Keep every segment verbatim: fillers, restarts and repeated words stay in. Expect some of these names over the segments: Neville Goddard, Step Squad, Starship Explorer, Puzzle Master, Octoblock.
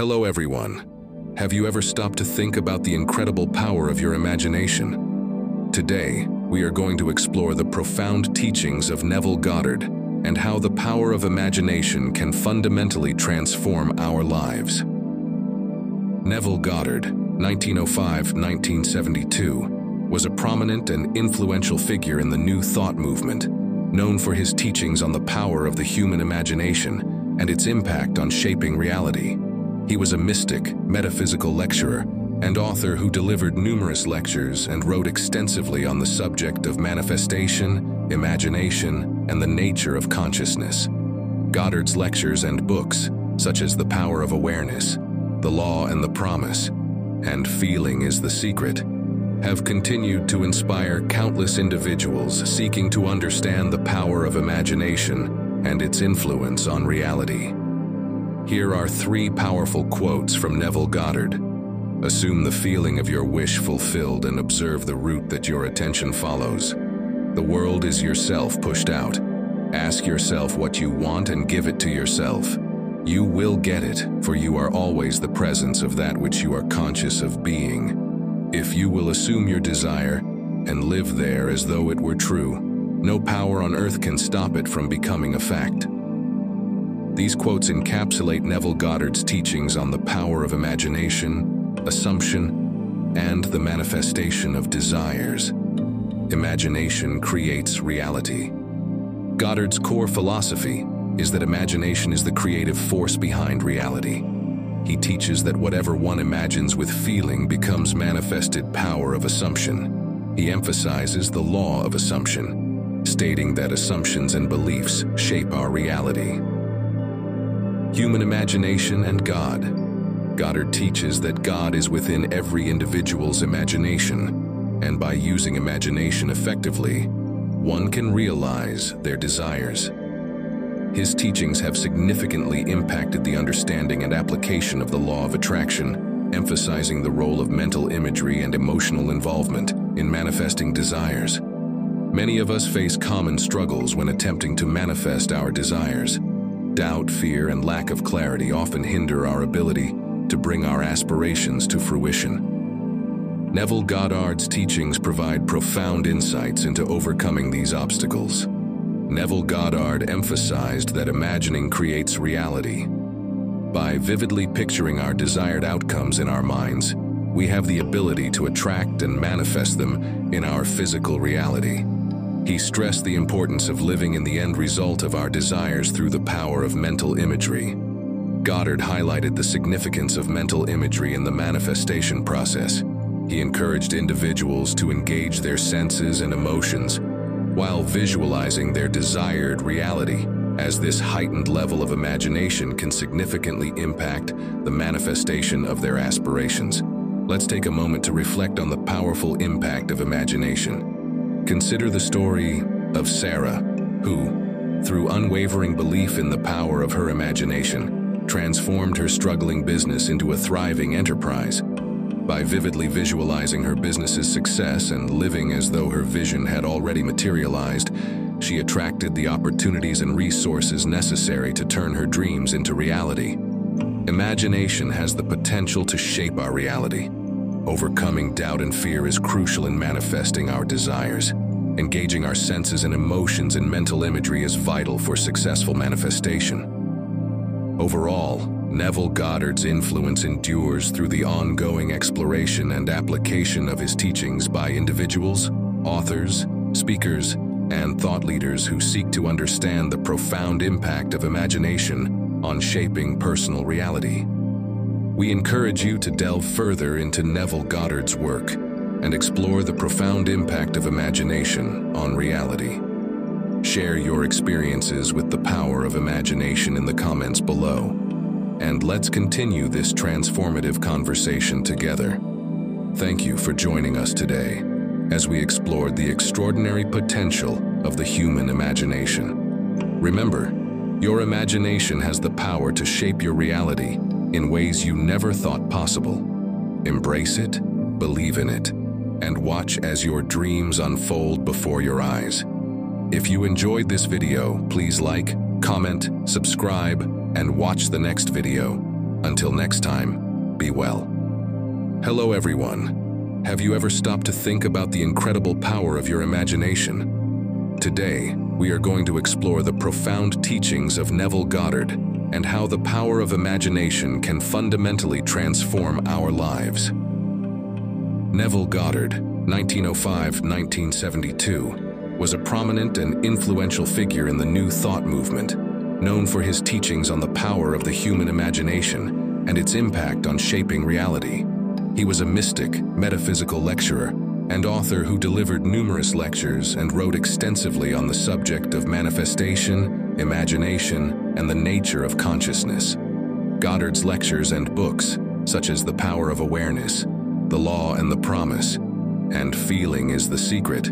Hello everyone. Have you ever stopped to think about the incredible power of your imagination? Today, we are going to explore the profound teachings of Neville Goddard and how the power of imagination can fundamentally transform our lives. Neville Goddard, nineteen oh five to nineteen seventy-two, was a prominent and influential figure in the New Thought movement, known for his teachings on the power of the human imagination and its impact on shaping reality. He was a mystic, metaphysical lecturer, and author who delivered numerous lectures and wrote extensively on the subject of manifestation, imagination, and the nature of consciousness. Goddard's lectures and books, such as The Power of Awareness, The Law and the Promise, and Feeling is the Secret, have continued to inspire countless individuals seeking to understand the power of imagination and its influence on reality. Here are three powerful quotes from Neville Goddard. Assume the feeling of your wish fulfilled and observe the route that your attention follows. The world is yourself pushed out. Ask yourself what you want and give it to yourself. You will get it, for you are always the presence of that which you are conscious of being. If you will assume your desire and live there as though it were true, no power on earth can stop it from becoming a fact. These quotes encapsulate Neville Goddard's teachings on the power of imagination, assumption, and the manifestation of desires. Imagination creates reality. Goddard's core philosophy is that imagination is the creative force behind reality. He teaches that whatever one imagines with feeling becomes manifested power of assumption. He emphasizes the law of assumption, stating that assumptions and beliefs shape our reality. Human imagination and God. Goddard teaches that God is within every individual's imagination, and by using imagination effectively, one can realize their desires. His teachings have significantly impacted the understanding and application of the law of attraction, emphasizing the role of mental imagery and emotional involvement in manifesting desires. Many of us face common struggles when attempting to manifest our desires. Doubt, fear, and lack of clarity often hinder our ability to bring our aspirations to fruition. Neville Goddard's teachings provide profound insights into overcoming these obstacles. Neville Goddard emphasized that imagining creates reality. By vividly picturing our desired outcomes in our minds, we have the ability to attract and manifest them in our physical reality. He stressed the importance of living in the end result of our desires through the power of mental imagery. Goddard highlighted the significance of mental imagery in the manifestation process. He encouraged individuals to engage their senses and emotions while visualizing their desired reality, as this heightened level of imagination can significantly impact the manifestation of their aspirations. Let's take a moment to reflect on the powerful impact of imagination. Consider the story of Sarah, who, through unwavering belief in the power of her imagination, transformed her struggling business into a thriving enterprise. By vividly visualizing her business's success and living as though her vision had already materialized, she attracted the opportunities and resources necessary to turn her dreams into reality. Imagination has the potential to shape our reality. Overcoming doubt and fear is crucial in manifesting our desires. Engaging our senses and emotions and mental imagery is vital for successful manifestation. Overall, Neville Goddard's influence endures through the ongoing exploration and application of his teachings by individuals, authors, speakers, and thought leaders who seek to understand the profound impact of imagination on shaping personal reality. We encourage you to delve further into Neville Goddard's work and explore the profound impact of imagination on reality. Share your experiences with the power of imagination in the comments below, and let's continue this transformative conversation together. Thank you for joining us today as we explored the extraordinary potential of the human imagination. Remember, your imagination has the power to shape your reality in ways you never thought possible. Embrace it, believe in it, and watch as your dreams unfold before your eyes. If you enjoyed this video, please like, comment, subscribe, and watch the next video. Until next time, be well. Hello everyone. Have you ever stopped to think about the incredible power of your imagination? Today, we are going to explore the profound teachings of Neville Goddard and how the power of imagination can fundamentally transform our lives. Neville Goddard, nineteen oh five to nineteen seventy-two, was a prominent and influential figure in the New Thought movement, known for his teachings on the power of the human imagination and its impact on shaping reality. He was a mystic, metaphysical lecturer, and author who delivered numerous lectures and wrote extensively on the subject of manifestation, imagination, and the nature of consciousness. Goddard's lectures and books, such as The Power of Awareness, The Law and the Promise, and Feeling is the Secret,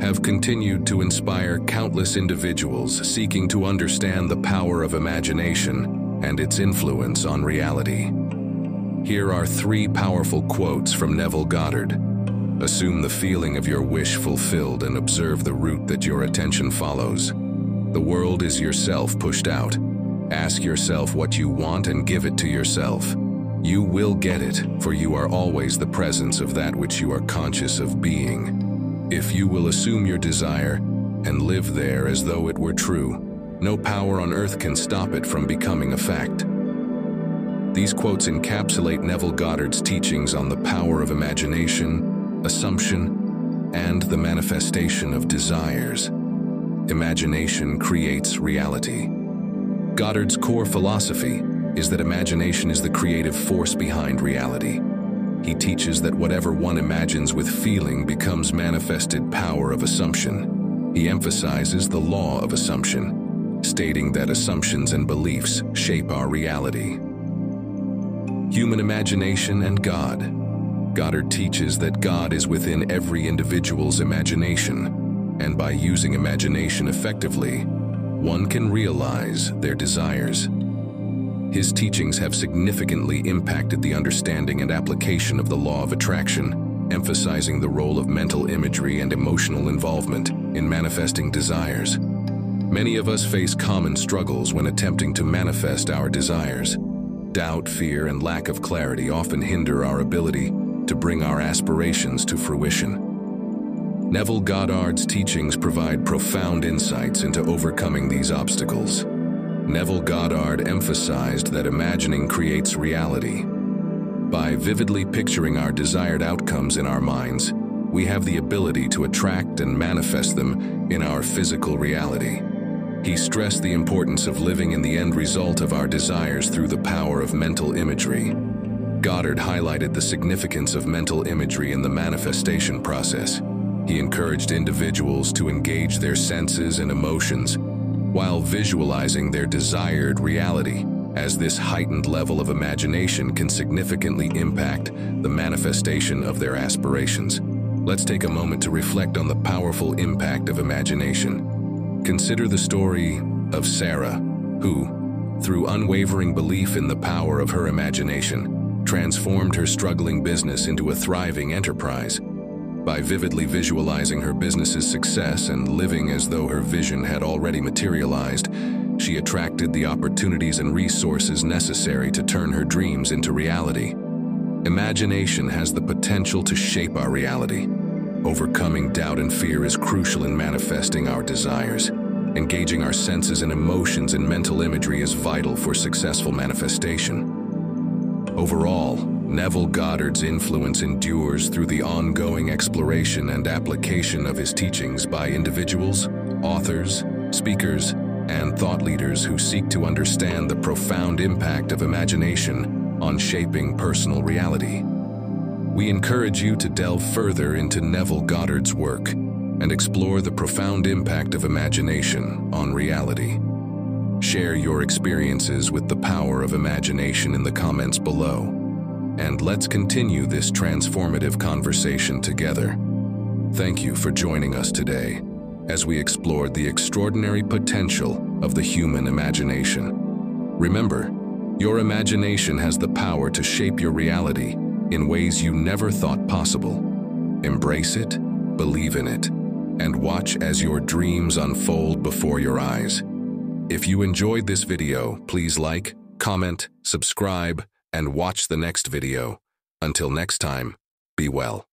have continued to inspire countless individuals seeking to understand the power of imagination and its influence on reality. Here are three powerful quotes from Neville Goddard. Assume the feeling of your wish fulfilled and observe the route that your attention follows. The world is yourself pushed out. Ask yourself what you want and give it to yourself. You will get it, for you are always the presence of that which you are conscious of being. If you will assume your desire and live there as though it were true, no power on earth can stop it from becoming a fact. These quotes encapsulate Neville Goddard's teachings on the power of imagination, assumption, and the manifestation of desires. Imagination creates reality. Goddard's core philosophy is that imagination is the creative force behind reality. He teaches that whatever one imagines with feeling becomes manifested power of assumption. He emphasizes the law of assumption, stating that assumptions and beliefs shape our reality. Human imagination and God. Goddard teaches that God is within every individual's imagination, and by using imagination effectively, one can realize their desires. His teachings have significantly impacted the understanding and application of the law of attraction, emphasizing the role of mental imagery and emotional involvement in manifesting desires. Many of us face common struggles when attempting to manifest our desires. Doubt, fear, and lack of clarity often hinder our ability to bring our aspirations to fruition. Neville Goddard's teachings provide profound insights into overcoming these obstacles. Neville Goddard emphasized that imagining creates reality. By vividly picturing our desired outcomes in our minds, we have the ability to attract and manifest them in our physical reality. He stressed the importance of living in the end result of our desires through the power of mental imagery. Goddard highlighted the significance of mental imagery in the manifestation process. He encouraged individuals to engage their senses and emotions while visualizing their desired reality, as this heightened level of imagination can significantly impact the manifestation of their aspirations. Let's take a moment to reflect on the powerful impact of imagination. Consider the story of Sarah, who, through unwavering belief in the power of her imagination, transformed her struggling business into a thriving enterprise. By vividly visualizing her business's success and living as though her vision had already materialized, she attracted the opportunities and resources necessary to turn her dreams into reality. Imagination has the potential to shape our reality. Overcoming doubt and fear is crucial in manifesting our desires. Engaging our senses and emotions and mental imagery is vital for successful manifestation. Overall, Neville Goddard's influence endures through the ongoing exploration and application of his teachings by individuals, authors, speakers, and thought leaders who seek to understand the profound impact of imagination on shaping personal reality. We encourage you to delve further into Neville Goddard's work and explore the profound impact of imagination on reality. Share your experiences with the power of imagination in the comments below. And let's continue this transformative conversation together. Thank you for joining us today as we explored the extraordinary potential of the human imagination. Remember, your imagination has the power to shape your reality in ways you never thought possible. Embrace it, believe in it, and watch as your dreams unfold before your eyes. If you enjoyed this video, please like, comment, subscribe, and watch the next video. Until next time, be well.